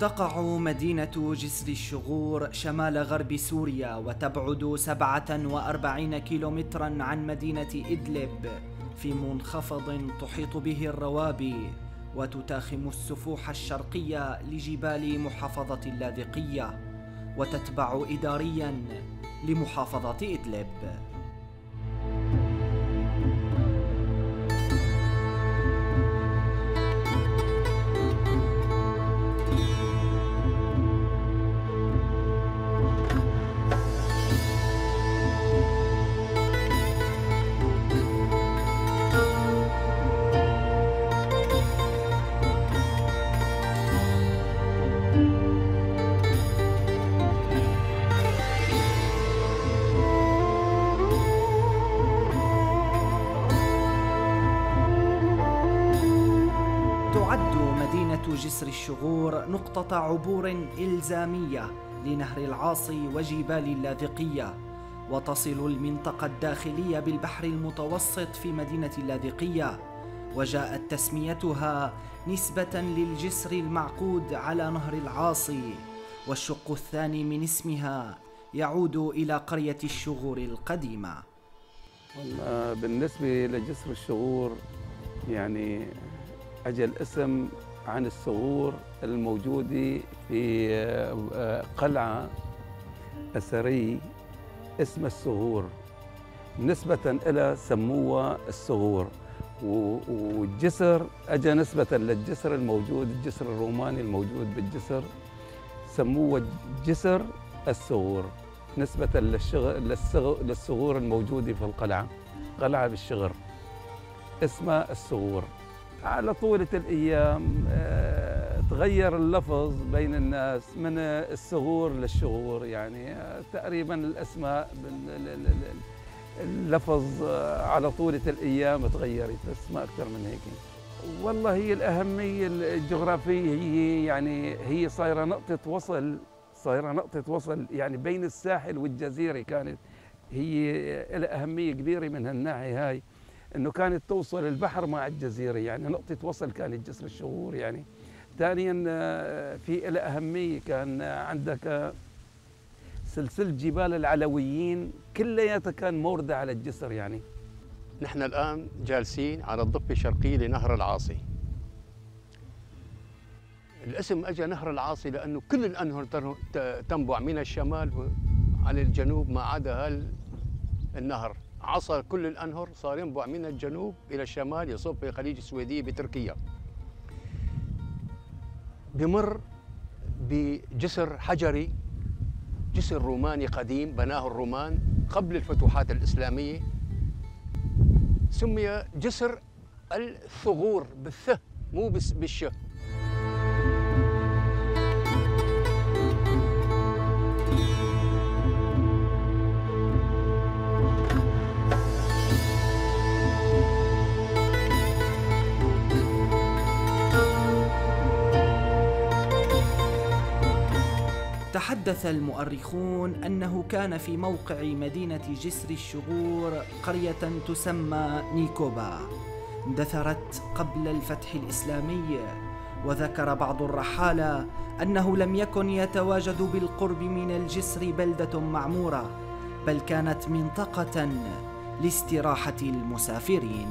تقع مدينة جسر الشغور شمال غرب سوريا، وتبعد 47 كيلومترا عن مدينة إدلب في منخفض تحيط به الروابي، وتتاخم السفوح الشرقية لجبال محافظة اللاذقية، وتتبع إداريا لمحافظة إدلب. جسر الشغور نقطة عبور إلزامية لنهر العاصي وجبال اللاذقية، وتصل المنطقة الداخلية بالبحر المتوسط في مدينة اللاذقية، وجاءت تسميتها نسبة للجسر المعقود على نهر العاصي، والشق الثاني من اسمها يعود إلى قرية الشغور القديمة. بالنسبة لجسر الشغور يعني أجى الاسم عن الصخور الموجودة في قلعة أثرية اسمها الصخور، نسبة إلى سموها الصخور، والجسر أجا نسبة للجسر الموجود، الجسر الروماني الموجود بالجسر، سموه جسر الصخور نسبة للصخور الموجودة في القلعة، قلعة بالشغر اسمها الصخور. على طولة الأيام تغير اللفظ بين الناس من الصغور للشغور، يعني تقريباً الأسماء اللفظ على طولة الأيام تغيرت، بس ما أكثر من هيك. والله هي الأهمية الجغرافية، هي يعني هي صايرة نقطة وصل، صايرة نقطة وصل يعني بين الساحل والجزيرة، كانت هي لها أهمية كبيرة من هالناحية هاي، إنه كانت توصل البحر مع الجزيرة، يعني نقطة وصل كانت جسر الشغور. يعني ثانياً في إلى أهمية، كان عندك سلسلة جبال العلويين كلياتها كان موردة على الجسر. يعني نحن الآن جالسين على الضفة الشرقية لنهر العاصي. الاسم أجا نهر العاصي لأنه كل الأنهر تنبع من الشمال على الجنوب ما عدا النهر، عصر كل الأنهر صار ينبع من الجنوب إلى الشمال، يصب في خليج السويدية بتركيا، بمر بجسر حجري، جسر روماني قديم بناه الرومان قبل الفتوحات الإسلامية، سمي جسر الثغور بالث مو بالش. تحدث المؤرخون أنه كان في موقع مدينة جسر الشغور قرية تسمى نيكوبا، اندثرت قبل الفتح الإسلامي، وذكر بعض الرحالة أنه لم يكن يتواجد بالقرب من الجسر بلدة معمورة، بل كانت منطقة لاستراحة المسافرين.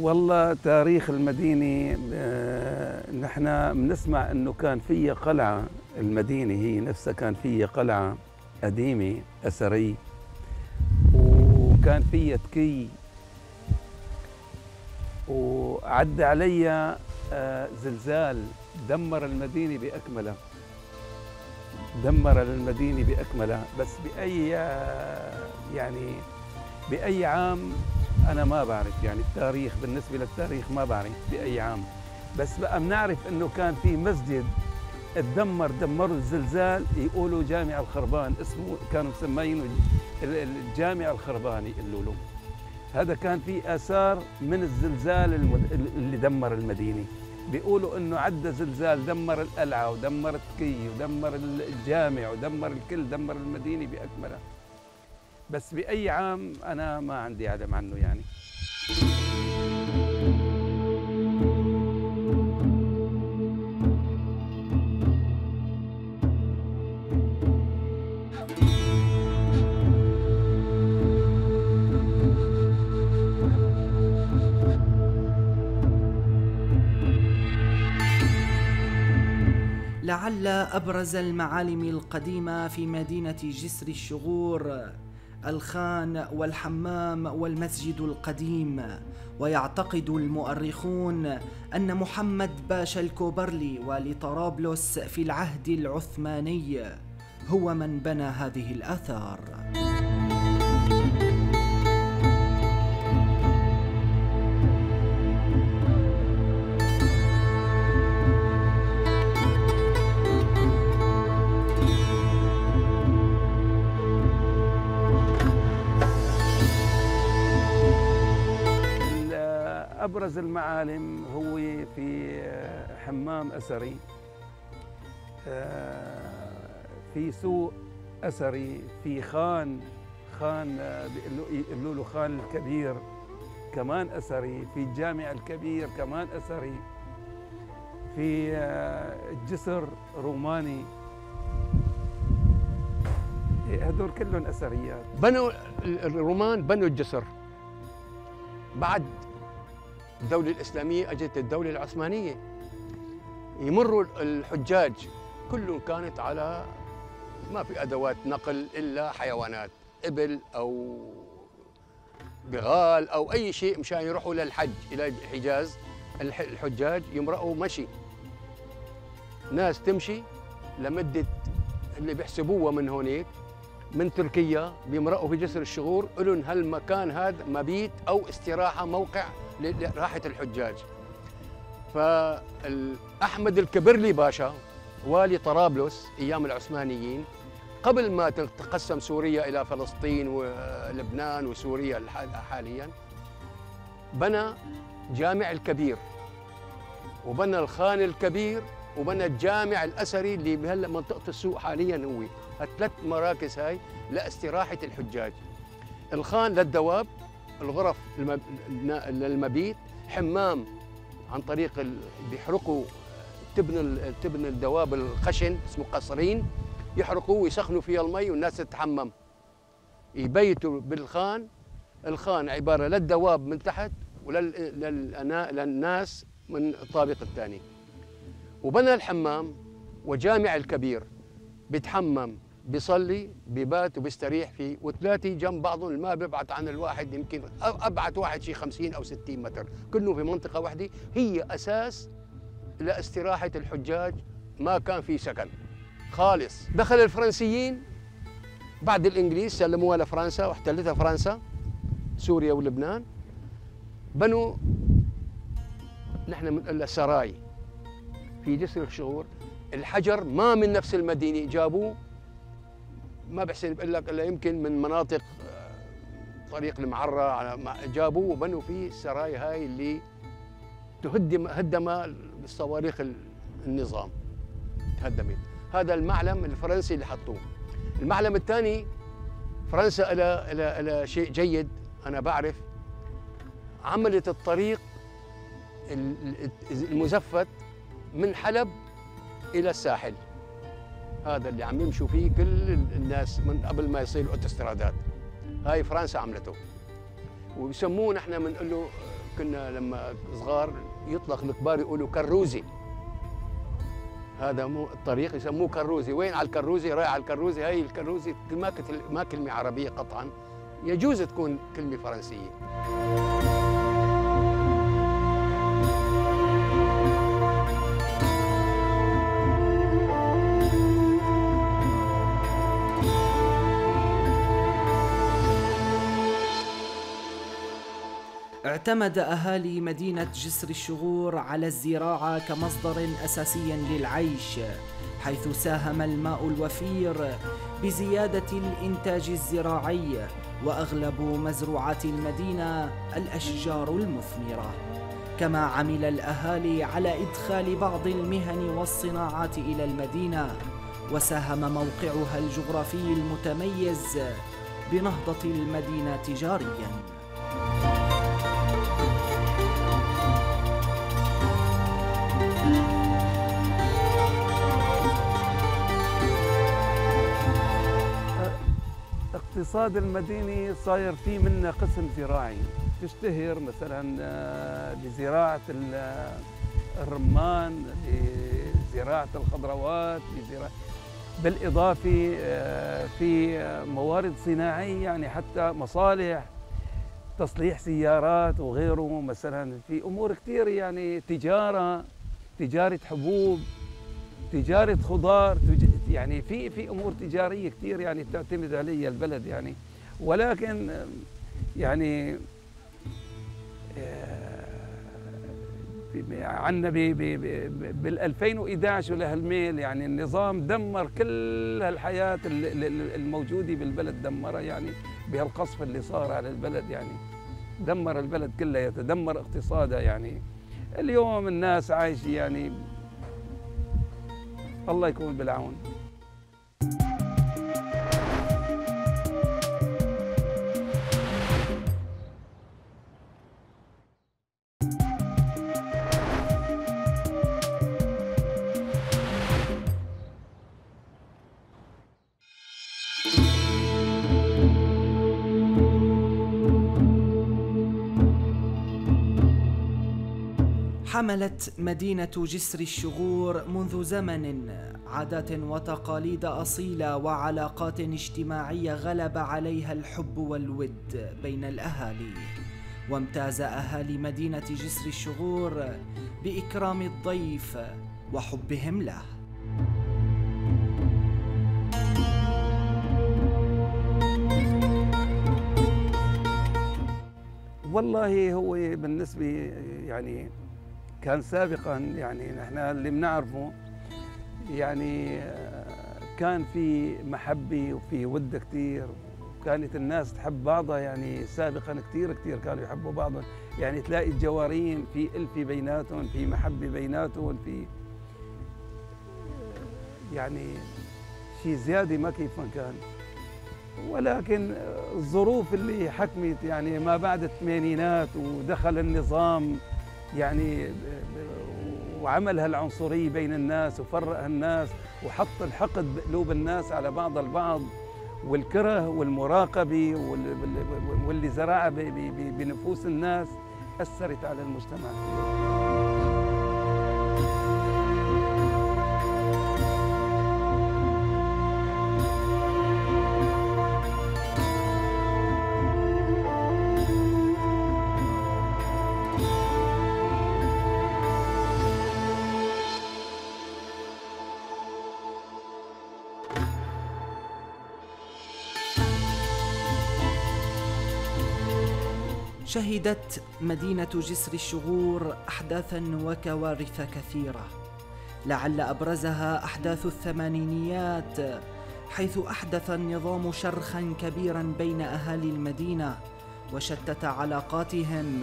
والله تاريخ المدينة نحن بنسمع إنه كان فيها قلعة، المدينة هي نفسها كان فيها قلعة قديمة أثرية، وكان فيها تكي، وعد عليها زلزال دمر المدينة بأكملها، دمر المدينة بأكملها. بس بأي يعني بأي عام أنا ما بعرف، يعني التاريخ بالنسبة للتاريخ ما بعرف بأي عام، بس بقى بنعرف إنه كان في مسجد اتدمر، دمروا الزلزال، يقولوا جامع الخربان اسمه، كانوا مسمينه الجامع الخرباني قالوا له. هذا كان في آثار من الزلزال اللي دمر المدينة، بيقولوا انه عدى زلزال دمر القلعه ودمر تكي ودمر الجامع ودمر الكل، دمر المدينه باكملها. بس باي عام انا ما عندي علم عنه يعني. لعل أبرز المعالم القديمة في مدينة جسر الشغور الخان والحمام والمسجد القديم. ويعتقد المؤرخون أن محمد باشا الكوبرلي والي طرابلس في العهد العثماني هو من بنى هذه الآثار. أبرز المعالم هو في حمام أثري، في سوق أثري، في خان بيقولوا له خان الكبير كمان أثري، في الجامع الكبير كمان أثري، في الجسر روماني، هدول كلهم أثريات. بنوا الرومان، بنوا الجسر. بعد الدولة الإسلامية أجت الدولة العثمانية، يمروا الحجاج كلهم كانت على ما في أدوات نقل إلا حيوانات، إبل أو بغال أو أي شيء، مشان يروحوا للحج إلى الحجاز. الحجاج يمرقوا مشي، ناس تمشي لمدة اللي بيحسبوها من هونيك من تركيا، بيمرقوا في جسر الشغور، قلن هالمكان هذا مبيت أو استراحة، موقع لراحة الحجاج. فأحمد الكبرلي باشا والي طرابلس أيام العثمانيين، قبل ما تتقسم سوريا إلى فلسطين ولبنان وسوريا حالياً، بنى جامع الكبير وبنى الخان الكبير وبنى الجامع الأثري اللي بهلا منطقة السوق حالياً. هو الثلاث مراكز هاي لاستراحة الحجاج. الخان للدواب، الغرف للمبيت، حمام عن طريق بيحرقوا، تبنى الدواب الخشن اسمه قصرين، يحرقوه ويسخنوا فيها المي والناس تتحمم، يبيتوا بالخان. الخان عبارة للدواب من تحت وللناس من الطابق الثاني. وبنى الحمام وجامع الكبير، بيتحمم بيصلي ببات وبيستريح فيه، وثلاثه جنب بعضهم، ما بيبعد عن الواحد، يمكن ابعد واحد شي 50 او 60 متر، كلهم في منطقه واحده هي اساس لاستراحه الحجاج. ما كان في سكن خالص. دخل الفرنسيين بعد الانجليز، سلموها لفرنسا واحتلتها فرنسا سوريا ولبنان، بنوا نحن بنقول سراي في جسر الشغور. الحجر ما من نفس المدينه، جابوه ما بحسن بقول لك الا يمكن من مناطق طريق المعره، على جابوه وبنوا فيه السراي هاي اللي هدم بالصواريخ النظام، تهدمت. هذا المعلم الفرنسي اللي حطوه. المعلم الثاني، فرنسا إلى شيء جيد انا بعرف، عملت الطريق المزفت من حلب الى الساحل، هذا اللي عم يمشوا فيه كل الناس من قبل ما يصير الاوتوسترادات. هاي فرنسا عملته، وبسموه نحن بنقول له، كنا لما صغار يطلق الكبار يقولوا كروزي، هذا مو الطريق، يسموه كروزي. وين على الكروزي؟ رايح على الكروزي. هاي الكروزي ما كلمه عربيه قطعا، يجوز تكون كلمه فرنسيه. اعتمد أهالي مدينة جسر الشغور على الزراعة كمصدر أساسي للعيش، حيث ساهم الماء الوفير بزيادة الإنتاج الزراعي، وأغلب مزروعات المدينة الأشجار المثمرة. كما عمل الأهالي على إدخال بعض المهن والصناعات إلى المدينة، وساهم موقعها الجغرافي المتميز بنهضة المدينة تجارياً. الاقتصاد المديني صاير فيه منه قسم زراعي، تشتهر مثلا لزراعة الرمان، لزراعة الخضروات، بالإضافة في موارد صناعية، يعني حتى مصالح، تصليح سيارات وغيره، مثلا في أمور كثير، يعني تجارة حبوب، تجارة خضار، يعني في أمور تجارية كثير يعني تعتمد عليها البلد يعني. ولكن يعني عندنا بال2011 ولهالميل يعني النظام دمر كل هالحياة الموجودة بالبلد، دمرها يعني بهالقصف اللي صار على البلد، يعني دمر البلد كلها، يتدمر اقتصادها. يعني اليوم الناس عايشة، يعني الله يكون بالعون. حملت مدينة جسر الشغور منذ زمن عادات وتقاليد أصيلة وعلاقات اجتماعية غلب عليها الحب والود بين الأهالي، وامتاز أهالي مدينة جسر الشغور بإكرام الضيف وحبهم له. والله هو بالنسبة يعني كان سابقاً، يعني نحن اللي بنعرفه يعني كان في محبة وفي ود كثير، وكانت الناس تحب بعضها يعني سابقاً كثير كانوا يحبوا بعضهم، يعني تلاقي الجوارين في ألفة بيناتهم، في محبة بيناتهم، في يعني شيء زيادة ما كيف ما كان. ولكن الظروف اللي حكمت يعني ما بعد الثمانينات ودخل النظام يعني وعمل هالعنصرية بين الناس وفرق هالناس وحط الحقد بقلوب الناس على بعض البعض، والكره والمراقبة واللي زرعها بنفوس الناس، أثرت على المجتمع. شهدت مدينة جسر الشغور أحداثاً وكوارث كثيرة، لعل أبرزها أحداث الثمانينيات، حيث أحدث النظام شرخاً كبيراً بين أهالي المدينة وشتت علاقاتهم،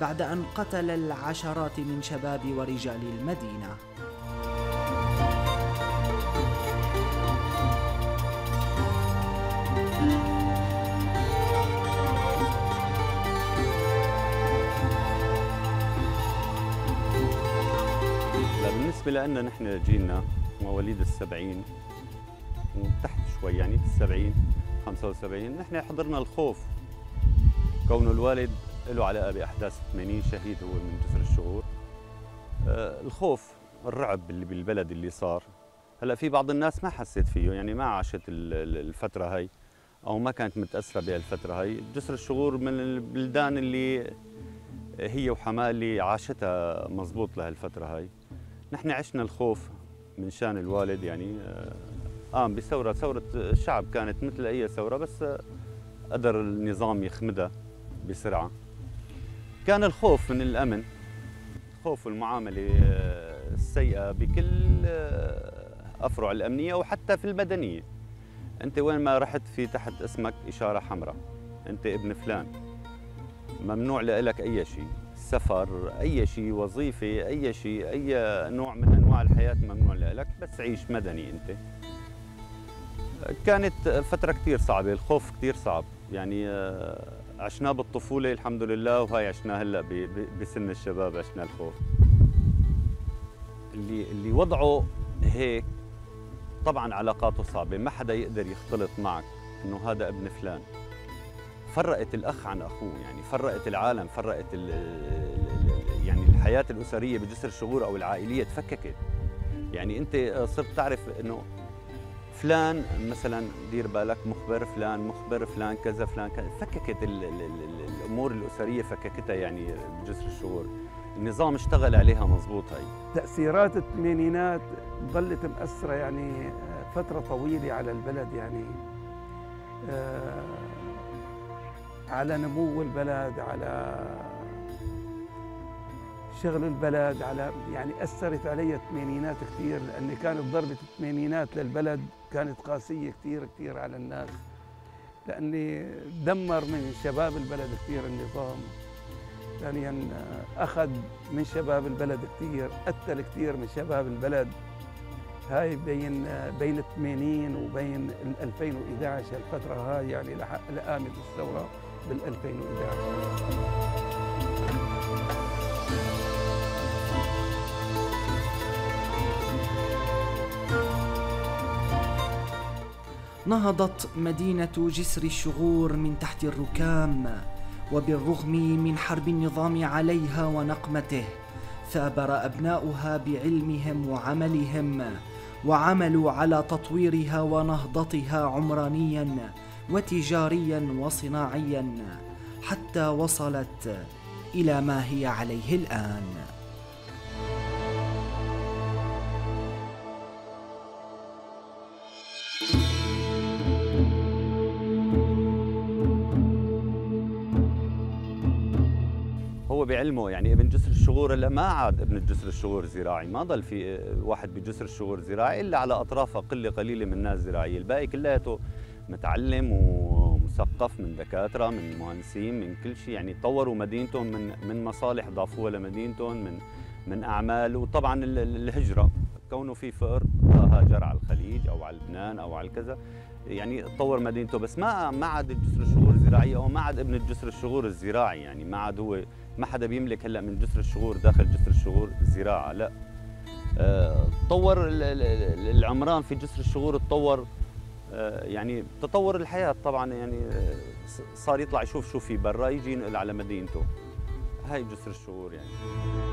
بعد أن قتل العشرات من شباب ورجال المدينة. بالنسبة لنا نحن جيلنا مواليد السبعين وتحت شوي، يعني السبعين 75، نحن حضرنا الخوف، كونه الوالد له علاقة بأحداث 80 شهيد هو من جسر الشغور. الخوف، الرعب اللي بالبلد اللي صار. هلا في بعض الناس ما حسيت فيه، يعني ما عاشت الفترة هاي أو ما كانت متأثرة بهالفترة هاي. جسر الشغور من البلدان اللي هي وحمالي عاشتها مضبوط لهالفترة هاي. نحن عشنا الخوف من شان الوالد، يعني قام بثورة، ثورة الشعب كانت مثل أي ثورة، بس قدر النظام يخمدها بسرعة. كان الخوف من الأمن، خوف المعاملة السيئة بكل أفرع الأمنية وحتى في المدنية. أنت وين ما رحت في تحت اسمك إشارة حمراء، أنت ابن فلان، ممنوع لك أي شيء. سفر، أي شيء، وظيفة، أي شيء، أي نوع من أنواع الحياة ممنوع لك، بس عيش مدني أنت. كانت فترة كثير صعبة، الخوف كثير صعب، يعني عشناه بالطفولة الحمد لله، وهي عشناه هلا بسن الشباب، عشنا الخوف. اللي وضعه هيك طبعا علاقاته صعبة، ما حدا يقدر يختلط معك إنه هذا ابن فلان. فرقت الأخ عن أخوه، يعني فرقت العالم، فرقت يعني الحياة الأسرية بجسر الشغور أو العائلية تفككت. يعني أنت صرت تعرف إنه فلان مثلا دير بالك مخبر، فلان مخبر، فلان كذا، فلان كذا. فككت الأمور الأسرية، فككتها يعني بجسر الشغور. النظام اشتغل عليها مضبوط. هي تأثيرات الثمانينات ظلت مأثرة يعني فترة طويلة على البلد، يعني على نمو البلد، على شغل البلد، على يعني أثرت علي الثمانينات كثير، لأن كانت ضربة الثمانينات للبلد كانت قاسية كثير كثير على الناس، لأني دمر من شباب البلد كثير النظام. ثانياً يعني أخذ من شباب البلد كثير، قتل كثير من شباب البلد. هاي بين الثمانين وبين 2011، الفترة هاي يعني لقامت الثورة بال2011. نهضت مدينة جسر الشغور من تحت الركام، وبالرغم من حرب النظام عليها ونقمته، ثابر أبناؤها بعلمهم وعملهم، وعملوا على تطويرها ونهضتها عمرانياً وتجارياً وصناعياً، حتى وصلت إلى ما هي عليه الآن. بعلمه يعني ابن جسر الشغور هلا ما عاد ابن جسر الشغور زراعي، ما ضل في واحد بجسر الشغور زراعي الا على اطرافه قله قليله من الناس زراعيه، الباقي كلياته متعلم ومثقف، من دكاتره، من مهندسين، من كل شيء، يعني طوروا مدينتهم من مصالح ضافوها لمدينتهم، من اعمال. وطبعا الهجره، كونه في فقر هاجر على الخليج او على لبنان او على كذا، يعني طور مدينته، بس ما عاد الجسر الشغور الزراعي، او ما عاد ابن الجسر الشغور الزراعي، يعني ما عاد هو، ما حدا بيملك هلا من جسر الشغور داخل جسر الشغور زراعه، لا. تطور العمران في جسر الشغور، تطور يعني تطور الحياه طبعا، يعني صار يطلع يشوف شو في برا، يجي ينقل على مدينته. هاي جسر الشغور يعني.